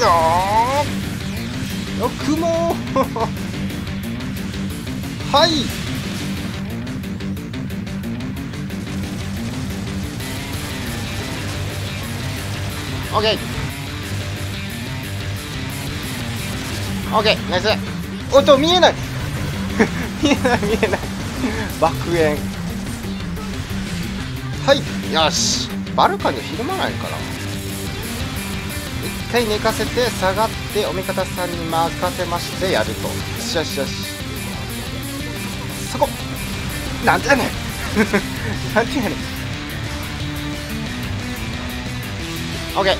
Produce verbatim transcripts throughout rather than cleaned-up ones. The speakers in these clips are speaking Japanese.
おーくもはいオッケーオッケーナイス。おっと見えない見えない見えない爆炎。はいよし、バルカンでひるまないから一回寝かせて下がってお味方さんに任せましてやると。よしよしよし、そこなんてやねんなんてやねん。オッケー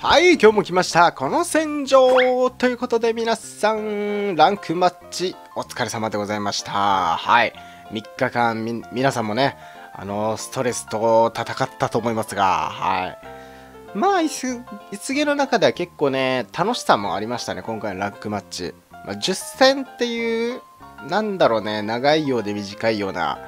はい、今日も来ました。この戦場ということで皆さん、ランクマッチお疲れ様でございました。はい。みっかかんみ、皆さんもね、あの、ストレスと戦ったと思いますが、はい。まあ、いす、いつげの中では結構ね、楽しさもありましたね、今回のランクマッチ。まあ、じゅっせんっていう、なんだろうね、長いようで短いような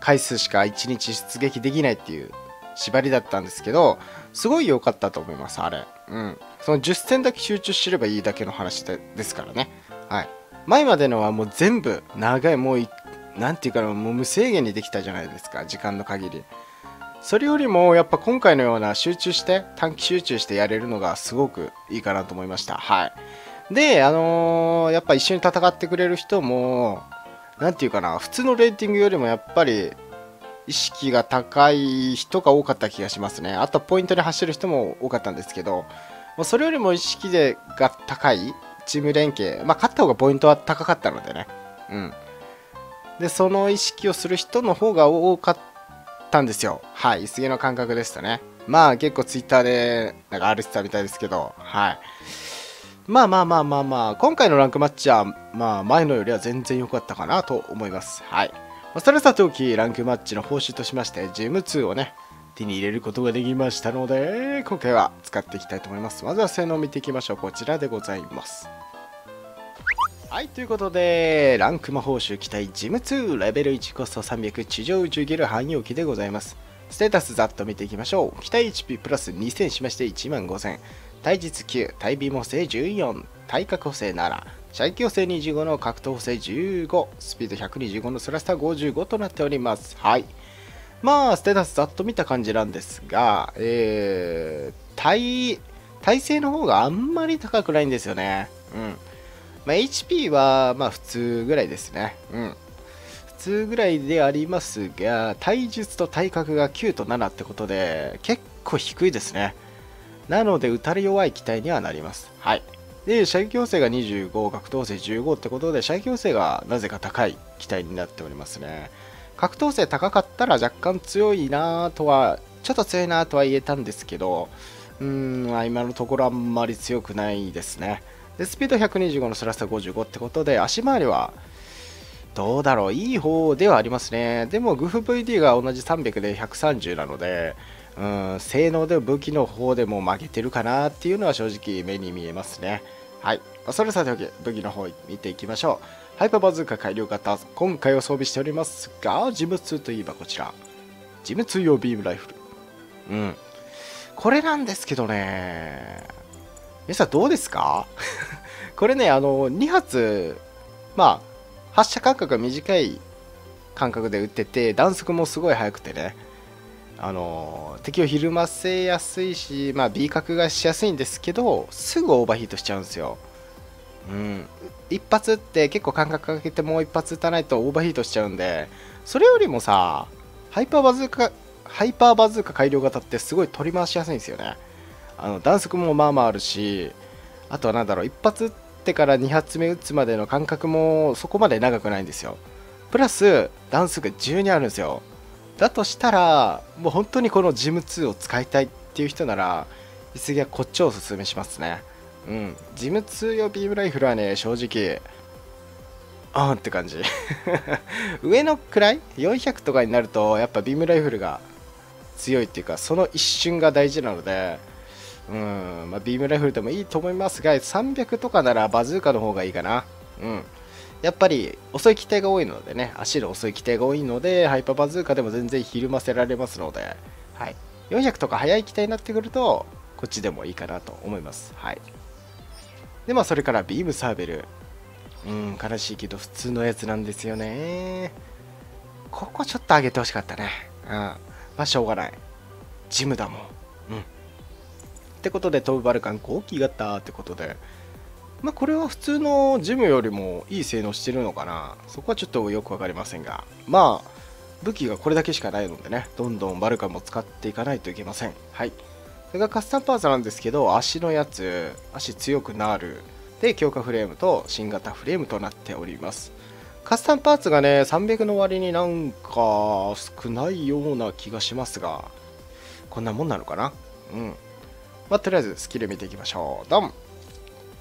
回数しかいちにち出撃できないっていう縛りだったんですけど、すごい良かったと思います、あれ。うん。そのじゅっせんだけ集中してればいいだけの話でですからね。はい。前までのはもう全部、長い、もう、なんていうかな、もう無制限にできたじゃないですか、時間の限り。それよりも、やっぱ今回のような集中して、短期集中してやれるのがすごくいいかなと思いました。はい。で、あのー、やっぱ一緒に戦ってくれる人も、なんていうかな、普通のレーティングよりもやっぱり、意識が高い人が多かった気がしますね。あとはポイントで走る人も多かったんですけど、それよりも意識でが高いチーム連携、まあ、勝った方がポイントは高かったのでね、うん、でその意識をする人の方が多かったんですよ。はい、いすげの感覚でしたね。まあ結構ツイッターでなんか荒れてたみたいですけど、はい、まあまあまあまあまあ、今回のランクマッチは、まあ、前のよりは全然良かったかなと思います。はいそれさておき、ランクマッチの報酬としまして、ジムツーをね、手に入れることができましたので、今回は使っていきたいと思います。まずは性能を見ていきましょう。こちらでございます。はい、ということで、ランク魔報酬期待、ジムツー、レベルいち、コストさんびゃく、地上宇宙ゲル汎用機でございます。ステータス、ざっと見ていきましょう。期待 エイチピー プラスにせんしましていちまんごせん。対実きゅう、対備補正じゅうよん、対角補正なな。射撃補正にじゅうごの格闘補正じゅうご、スピードひゃくにじゅうごのスラスターごじゅうごとなっております。はい。まあ、ステータスざっと見た感じなんですが、えー、耐、耐性の方があんまり高くないんですよね。うん。まあ、エイチピー は、まあ、普通ぐらいですね。うん。普通ぐらいでありますが、体術と体格がきゅうとななってことで、結構低いですね。なので、打たれ弱い機体にはなります。はい。で射撃補正がにじゅうご、格闘補正じゅうごってことで、射撃補正がなぜか高い機体になっておりますね。格闘補正高かったら若干強いなとは、ちょっと強いなとは言えたんですけど、うーん、今のところあんまり強くないですね。で、スピードひゃくにじゅうごのスラスターごじゅうごってことで、足回りはどうだろう、いい方ではありますね。でも、グフ ブイディー が同じさんびゃくでひゃくさんじゅうなので、うん性能で武器の方でも負けてるかなっていうのは正直目に見えますね。はい。それさておき、武器の方見ていきましょう。ハイパーバズーカ改良型、今回を装備しておりますが、ジムツーといえばこちら。ジムツー用ビームライフル。うん。これなんですけどね。皆さんどうですかこれね、あの、に発、まあ、発射間隔が短い間隔で撃ってて、弾速もすごい速くてね。あの敵をひるませやすいし、まあ、B 角がしやすいんですけど、すぐオーバーヒートしちゃうんですよ。うん、一発って結構間隔かけてもう一発撃たないとオーバーヒートしちゃうんで、それよりもさ、ハイパーバズーカ、ハイパーバズーカ改良型ってすごい取り回しやすいんですよね。あの弾速もまあまああるし、あとはなんだろう、一発撃ってからに発目撃つまでの間隔もそこまで長くないんですよ。プラス弾速がじゅうにあるんですよ。だとしたら、もう本当にこのジムツーを使いたいっていう人なら、いすぎはこっちをおすすめしますね。うん。ジムツー用ビームライフルはね、正直、あーんって感じ。上の位、よんひゃくとかになると、やっぱビームライフルが強いっていうか、その一瞬が大事なので、うん、まあ、ビームライフルでもいいと思いますが、さんびゃくとかならバズーカの方がいいかな。うん。やっぱり遅い機体が多いのでね、足の遅い機体が多いので、ハイパーバズーカでも全然ひるませられますので、はい、よんひゃくとか速い機体になってくると、こっちでもいいかなと思います。はい、で、まあ、それからビームサーベル。うん、悲しいけど、普通のやつなんですよね。ここちょっと上げてほしかったね。うん。まあ、しょうがない。ジムだもん。うん。ってことで、飛ぶバルカン後期型ってことで。まあこれは普通のジムよりもいい性能してるのかな、そこはちょっとよく分かりませんが、まあ武器がこれだけしかないのでね、どんどんバルカンも使っていかないといけません。はい、それがカスタムパーツなんですけど、足のやつ、足強くなるで強化フレームと新型フレームとなっております。カスタムパーツがねさんびゃくの割になんか少ないような気がしますが、こんなもんなのかな。うん、まあとりあえずスキル見ていきましょう。ドン。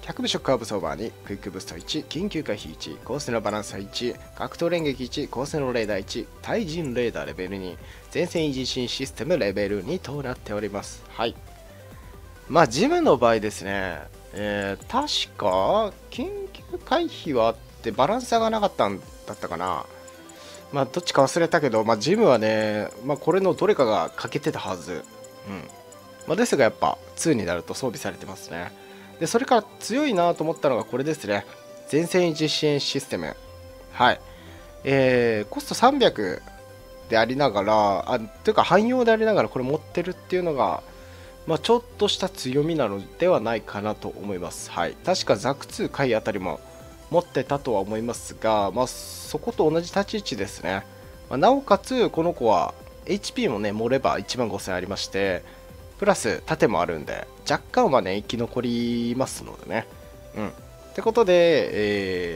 ひゃく部ショックアブソーバーにクイックブーストいち、緊急回避いち、高性能バランサーいち、格闘連撃いち、高性能レーダーいち、対人レーダーレベルに、前線維持進システムレベルにとなっております。はい、まあジムの場合ですね、えー、確か緊急回避はあってバランサーがなかったんだったかな、まあどっちか忘れたけど、まあ、ジムはね、まあ、これのどれかが欠けてたはず、うん、まあ、ですがやっぱにになると装備されてますね。でそれから強いなと思ったのがこれですね。前線維持支援システム。はい。えー、コストさんびゃくでありながら、あ、というか汎用でありながらこれ持ってるっていうのが、まあ、ちょっとした強みなのではないかなと思います。はい。確かザクに回あたりも持ってたとは思いますが、まあ、そこと同じ立ち位置ですね。まあ、なおかつ、この子は エイチピー もね、盛ればいちまんごせんありまして、プラス盾もあるんで若干はね生き残りますのでね、うん、ってことで、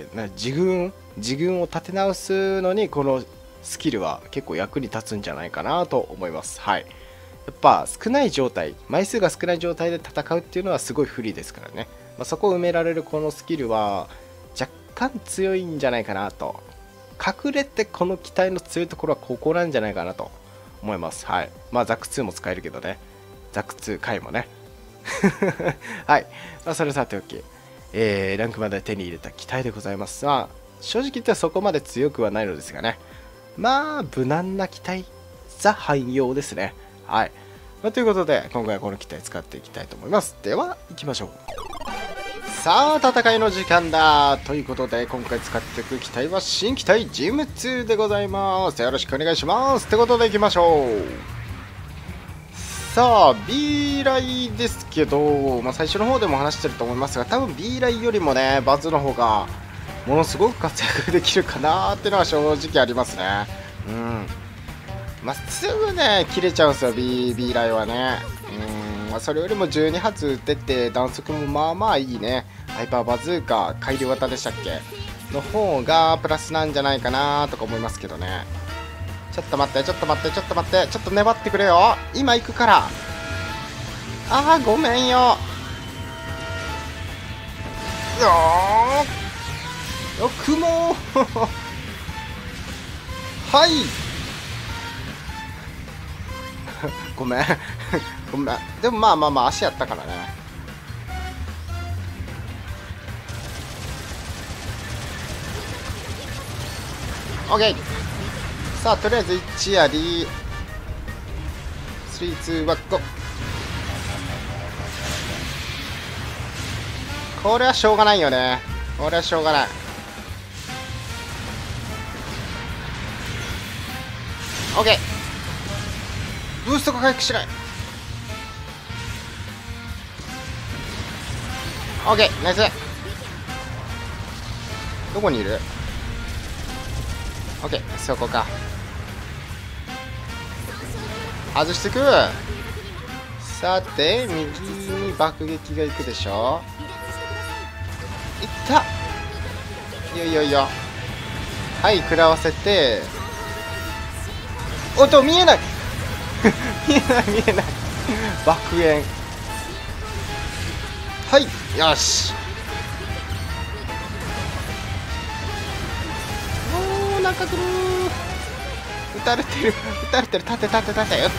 えー、な自軍自軍を立て直すのにこのスキルは結構役に立つんじゃないかなと思います。はい、やっぱ少ない状態、枚数が少ない状態で戦うっていうのはすごい不利ですからね、まあ、そこを埋められるこのスキルは若干強いんじゃないかなと、隠れてこの機体の強いところはここなんじゃないかなと思います。はい、まあザクにも使えるけどね、ザクに回もねはい、まあ、それさておき、えー、ランクまで手に入れた機体でございます。まあ正直言ってはそこまで強くはないのですがね、まあ無難な機体、ザ汎用ですね。はい、まあ、ということで今回はこの機体使っていきたいと思います。では行きましょう。さあ戦いの時間だということで、今回使っていく機体は新機体ジムにでございます。よろしくお願いしますということで行きましょう。さあ B ライですけど、まあ、最初の方でも話してると思いますが、多分 B ライよりもねバズの方がものすごく活躍できるかなーっていうのは正直ありますね。うん、まあ、すぐね切れちゃうんですよ B, B ライはね。うん、まあ、それよりもじゅうに発撃ってて弾速もまあまあいいねハイパーバズーカ改良型でしたっけの方がプラスなんじゃないかなーとか思いますけどね。ちょっと待ってちょっと待ってちょっと待ってちょっと粘ってくれよ、今行くから。あーごめんよ。よくもはいごめんごめん。でもまあまあまあ足やったからね。オッケー。さあとりあえずいちやりスリーツーワンゴー。これはしょうがないよね、これはしょうがない。オッケー。ブーストが回復しない。オッケーナイス。どこにいる？オッケーそこか。外してく。さて右に爆撃がいくでしょ。いった。いよいよいよ。はい食らわせて。おっと見えない見えない見えない爆炎。はいよし。なんか来る。撃たれてる撃たれてる。立て立て立て。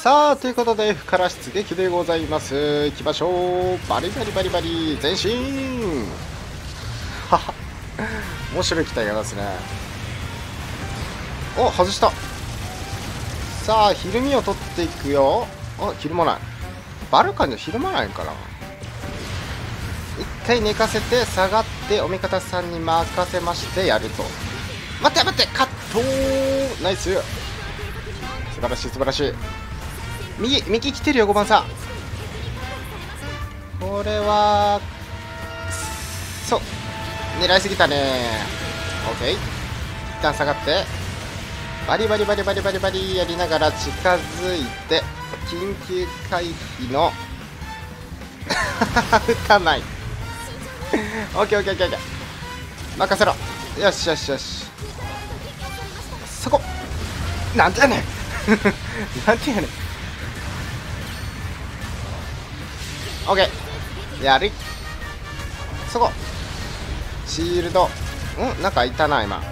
さあということで F から出撃でございます。いきましょう。バリバリバリバリ前進はは面白い機体がいますね。お、外した。さあ、ひるみを取っていくよ。あ、ひるまない。バルカンじゃひるまないんかな。一回寝かせて、下がって、お味方さんに任せましてやると。待って待って、カットー、ナイス。素晴らしい素晴らしい。右、右来てるよ、ごばんさん。これは、そう。狙いすぎたねー。オッケー。一旦下がって、バリバリバリバリバリバリやりながら近づいて、緊急回避の、打たない。オッケーオッケーオッケーオッケー。任せろ。よしよしよし。そこ。なんてやねん。なんてやねん。オッケー。やる。そこ。シールド、うん、なんかいたな今。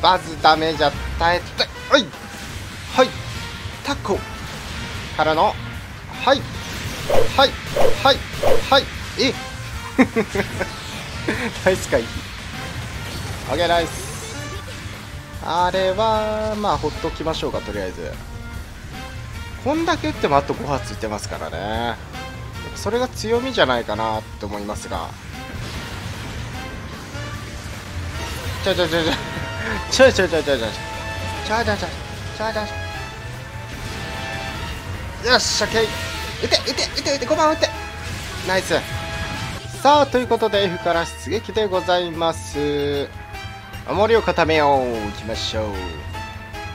バズダメージは耐えたい。はいはい、タコからの、はいはいはいはい、えナイス回避。オッケー、ナイス。あれはまあほっときましょうか。とりあえずこんだけ打ってもあとご発いってますからね。それが強みじゃないかなと思いますが、ちょちょちょちょちょちょちょちょちょちょちょちょ、よし、オッケー。打て打て打て打て、ごばん打て、ナイス。さあ、ということで F から出撃でございます。守りを固めよう。いきましょう。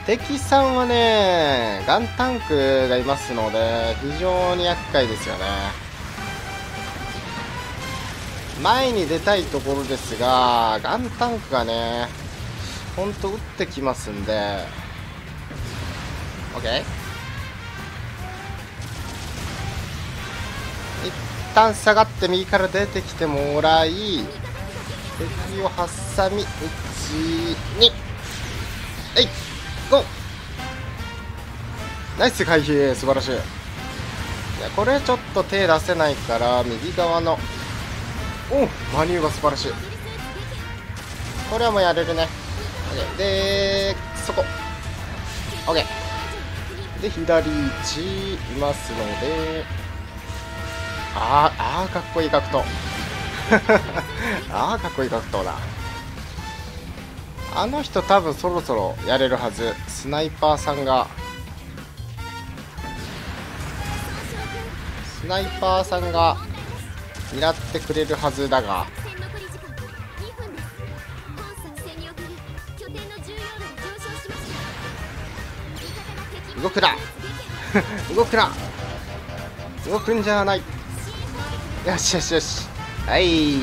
敵さんはね、ガンタンクがいますので非常に厄介ですよね。前に出たいところですが、ガンタンクがね、ほんと打ってきますんで、OK、一旦下がって右から出てきてもらい、敵を挟み、いち、に、えい、ゴー、ナイス回避、素晴らしい。いや、これちょっと手出せないから、右側の。お、マニューが素晴らしい。これはもうやれるね。で、そこ。OK。で、左いちいますので。あー、あー、かっこいい格闘。あー、かっこいい格闘だ。あの人多分そろそろやれるはず。スナイパーさんが。スナイパーさんが。狙ってくれるはずだが、動くな動くな、動くんじゃない。よしよしよし、はい、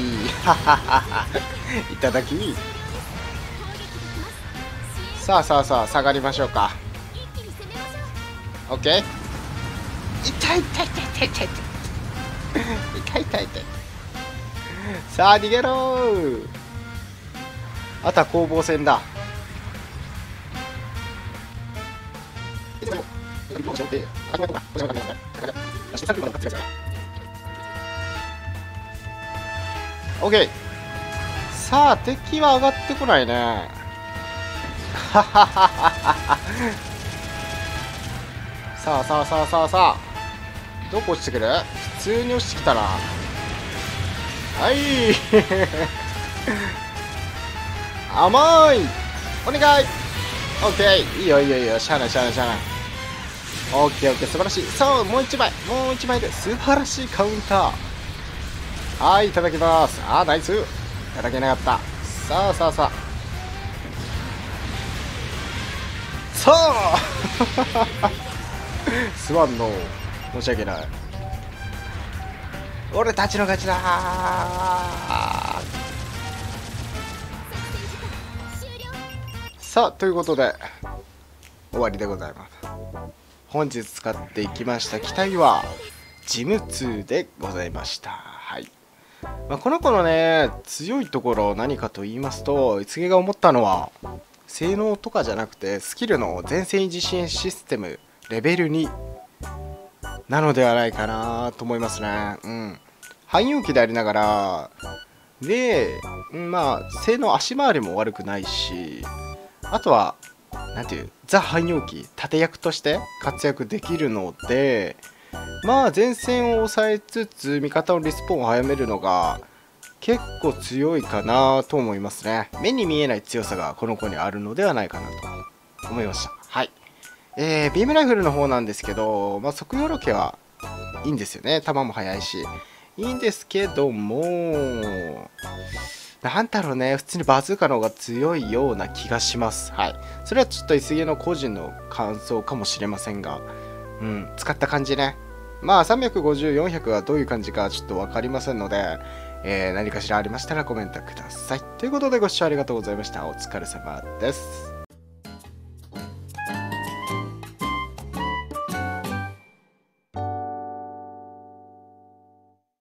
ははは。いただき。さあさあさあ、下がりましょうか。 OK。 痛い痛い痛い痛い痛い痛い、痛い痛い痛い。さあ逃げろー。あとは攻防戦だ。オッケー。さあ敵は上がってこないね。はははは。さあさあさあさあさあ、どこ落ちてくる？普通に落ちてきたな。はい甘い、お願い。 OK、 いいよいいよいいよ、しゃあないしゃあないしゃあない。 OKOK、 素晴らしい。さあもう一枚、もう一枚で素晴らしいカウンター。はい、いただきます。あー、ナイス。いただけなかった。さあさあさあさあ。すまんの、申し訳ない。俺たちの勝ちだー。さあ、ということで終わりでございます。本日使っていきました機体はジムツーでございました。はい、まあ、この子のね強いところ何かと言いますと、いつげが思ったのは性能とかじゃなくてスキルの前線維持支援システムレベルになのではないかなと思いますね。うん。汎用機でありながら、で、まあ、性能足回りも悪くないし、あとは、なんていう、ザ・汎用機、盾役として活躍できるので、まあ、前線を抑えつつ、味方のリスポーンを早めるのが、結構強いかなと思いますね。目に見えない強さがこの子にあるのではないかなと思いました。はい。えー、ビームライフルの方なんですけど、まあ、即よろけはいいんですよね。弾も速いし。いいんですけども、なんだろうね、普通にバズーカの方が強いような気がします。はい。それはちょっとイスゲの個人の感想かもしれませんが、うん、使った感じね。まあ、さんびゃくごじゅう、よんひゃくはどういう感じかちょっとわかりませんので、えー、何かしらありましたらコメントください。ということでご視聴ありがとうございました。お疲れ様です。